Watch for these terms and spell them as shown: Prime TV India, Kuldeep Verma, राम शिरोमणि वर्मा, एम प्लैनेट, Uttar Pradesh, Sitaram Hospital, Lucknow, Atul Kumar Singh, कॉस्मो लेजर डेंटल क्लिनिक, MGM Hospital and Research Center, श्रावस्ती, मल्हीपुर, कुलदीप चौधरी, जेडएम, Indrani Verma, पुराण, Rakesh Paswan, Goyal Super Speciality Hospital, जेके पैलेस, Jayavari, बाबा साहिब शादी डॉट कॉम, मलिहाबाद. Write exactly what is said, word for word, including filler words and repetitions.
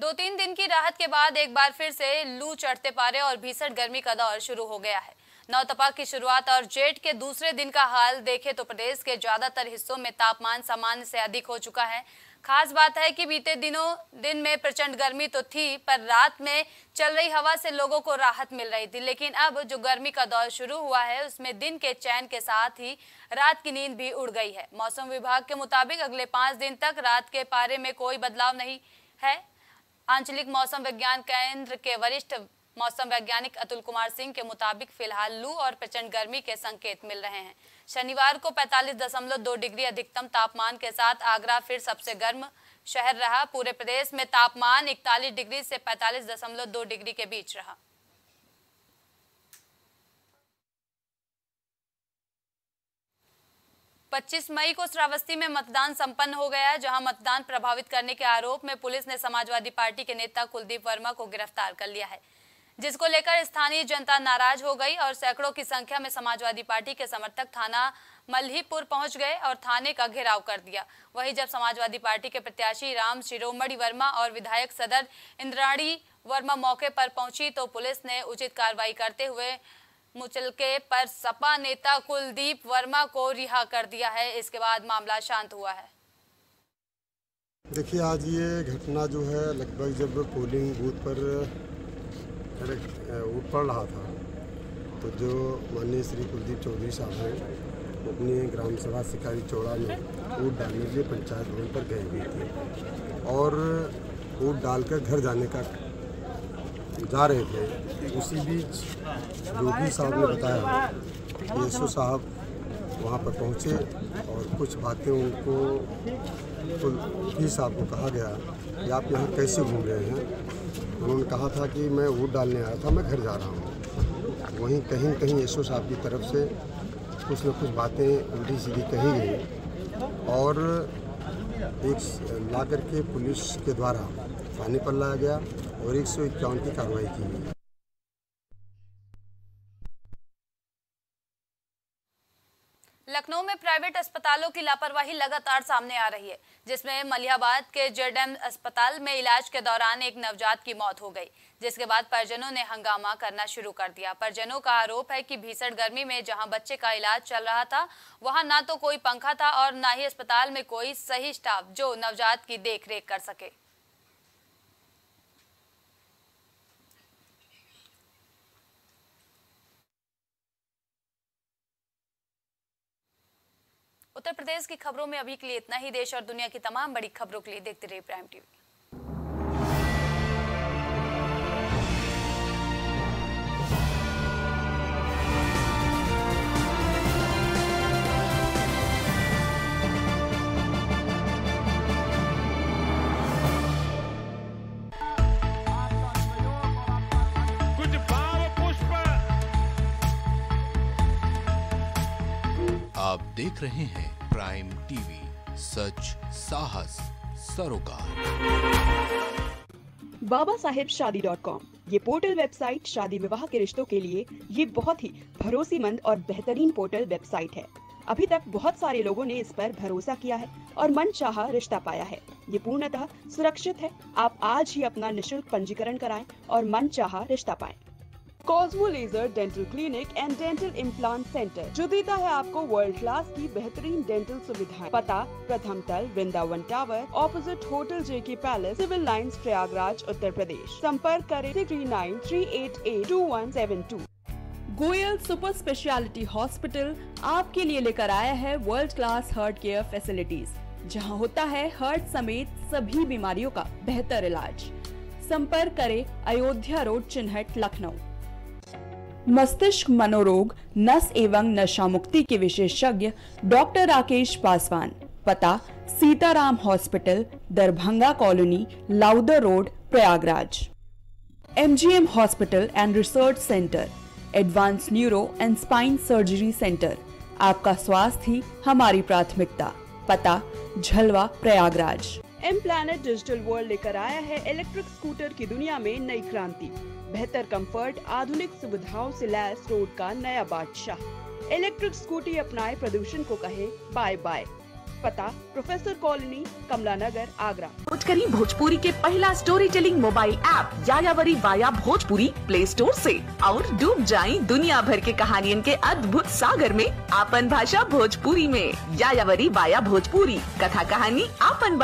दो तीन दिन की राहत के बाद एक बार फिर से लू चढ़ते पारे और भीषण गर्मी का दौर शुरू हो गया है। नौतपा की शुरुआत और जेठ के दूसरे दिन का हाल देखे तो प्रदेश के ज्यादातर हिस्सों में तापमान सामान्य से अधिक हो चुका है। खास बात है कि बीते दिनों दिन में प्रचंड गर्मी तो थी, पर रात में चल रही हवा से लोगों को राहत मिल रही थी, लेकिन अब जो गर्मी का दौर शुरू हुआ है उसमें दिन के चैन के साथ ही रात की नींद भी उड़ गई है। मौसम विभाग के मुताबिक अगले पाँच दिन तक रात के पारे में कोई बदलाव नहीं है। आंचलिक मौसम विज्ञान केंद्र के वरिष्ठ मौसम वैज्ञानिक अतुल कुमार सिंह के मुताबिक फिलहाल लू और प्रचंड गर्मी के संकेत मिल रहे हैं। शनिवार को पैंतालीस दशमलव दो डिग्री अधिकतम तापमान के साथ आगरा फिर सबसे गर्म शहर रहा। पूरे प्रदेश में तापमान इकतालीस डिग्री से पैंतालीस दशमलव दो डिग्री के बीच रहा। पच्चीस मई को श्रावस्ती में मतदान संपन्न हो गया, जहां मतदान प्रभावित करने के आरोप में पुलिस ने समाजवादी पार्टी के नेता कुलदीप वर्मा को गिरफ्तार कर लिया है, जिसको लेकर स्थानीय जनता नाराज हो गई और सैकड़ों की संख्या में समाजवादी पार्टी के समर्थक थाना मल्हीपुर पहुंच गए और थाने का घेराव कर दिया। वहीं जब समाजवादी पार्टी के प्रत्याशी राम शिरोमणि वर्मा और विधायक सदर इंद्राणी वर्मा मौके पर पहुंची तो पुलिस ने उचित कार्रवाई करते हुए मुचलके पर सपा नेता कुलदीप वर्मा को रिहा कर दिया है। इसके बाद मामला शांत हुआ है। देखिए, आज ये घटना जो है लगभग जब पोलिंग बूथ पर वो पढ़ रहा था तो जो माननीय श्री कुलदीप चौधरी साहब हैं अपने ग्राम सभा शिकारी चौड़ा में वोट डालने के लिए पंचायत भवन पर गए हुए थे और वोट डालकर घर जाने का जा रहे थे। उसी बीच योगी साहब ने बताया एसओ साहब वहाँ पर पहुँचे और कुछ बातें उनको कुलदीप साहब को कहा गया कि आप यहाँ कैसे घूम रहे हैं। उन्होंने कहा था कि मैं वोट डालने आया था, मैं घर जा रहा हूँ। वहीं कहीं कहीं एसओ साहब की तरफ से कुछ न कुछ बातें उल्टी सीधी कही गई और एक ला करके पुलिस के द्वारा थाने पर लाया गया और एक सौ इक्यावन की कार्रवाई की गई। लखनऊ में प्राइवेट अस्पतालों की लापरवाही लगातार सामने आ रही है, जिसमें मलिहाबाद के जेडएम अस्पताल में इलाज के दौरान एक नवजात की मौत हो गई, जिसके बाद परिजनों ने हंगामा करना शुरू कर दिया। परिजनों का आरोप है कि भीषण गर्मी में जहां बच्चे का इलाज चल रहा था वहां ना तो कोई पंखा था और ना ही अस्पताल में कोई सही स्टाफ जो नवजात की देखरेख कर सके। उत्तर प्रदेश की खबरों में अभी के लिए इतना ही। देश और दुनिया की तमाम बड़ी खबरों के लिए देखते रहिए प्राइम टीवी। आप देख रहे हैं प्राइम टीवी, सच साहस सरोकार। बाबा साहिब शादी डॉट कॉम ये पोर्टल वेबसाइट शादी विवाह के रिश्तों के लिए ये बहुत ही भरोसेमंद और बेहतरीन पोर्टल वेबसाइट है। अभी तक बहुत सारे लोगों ने इस पर भरोसा किया है और मनचाहा रिश्ता पाया है। ये पूर्णतः सुरक्षित है। आप आज ही अपना निःशुल्क पंजीकरण कराएं और मनचाहा रिश्ता पाएं। कॉस्मो लेजर डेंटल क्लिनिक and dental implant centre जो देता है आपको वर्ल्ड क्लास की बेहतरीन डेंटल सुविधाएं। पता: प्रथम तल, वृंदावन टावर, ऑपोजिट होटल जेके पैलेस, civil lines, Prayagraj, Uttar Pradesh. संपर्क करें six three nine three eight eight two one seven two. Goyal super speciality hospital आपके लिए लेकर आया है world class heart care facilities, जहाँ होता है हार्ट समेत सभी बीमारियों का बेहतर इलाज। संपर्क करें अयोध्या रोड, चिन्हट, लखनऊ। मस्तिष्क मनोरोग, नस एवं नशा मुक्ति के विशेषज्ञ डॉक्टर राकेश पासवान। पता: Sitaram hospital, Darbhanga colony, Lowther road, Prayagraj. MGM hospital and research centre, advance neuro and spine surgery centre. आपका स्वास्थ्य ही हमारी प्राथमिकता। पता: Jhalwa, Prayagraj. एम प्लैनेट digital world लेकर आया है इलेक्ट्रिक स्कूटर की दुनिया में नई क्रांति। बेहतर कंफर्ट, आधुनिक सुविधाओं से लैस रोड का नया बादशाह। इलेक्ट्रिक स्कूटी अपनाए, प्रदूषण को कहे बाय बाय। पता प्रोफेसर कॉलोनी, कमला नगर, आगरा। भोजपुरी भोजपुरी के पहला स्टोरी टेलिंग मोबाइल ऐप जायावरी वाया भोजपुरी प्ले स्टोर से और डूब जाएं दुनिया भर के कहानियों के अद्भुत सागर में। आपन भाषा भोजपुरी में जायावरी वाया भोजपुरी, कथा कहानी आपन।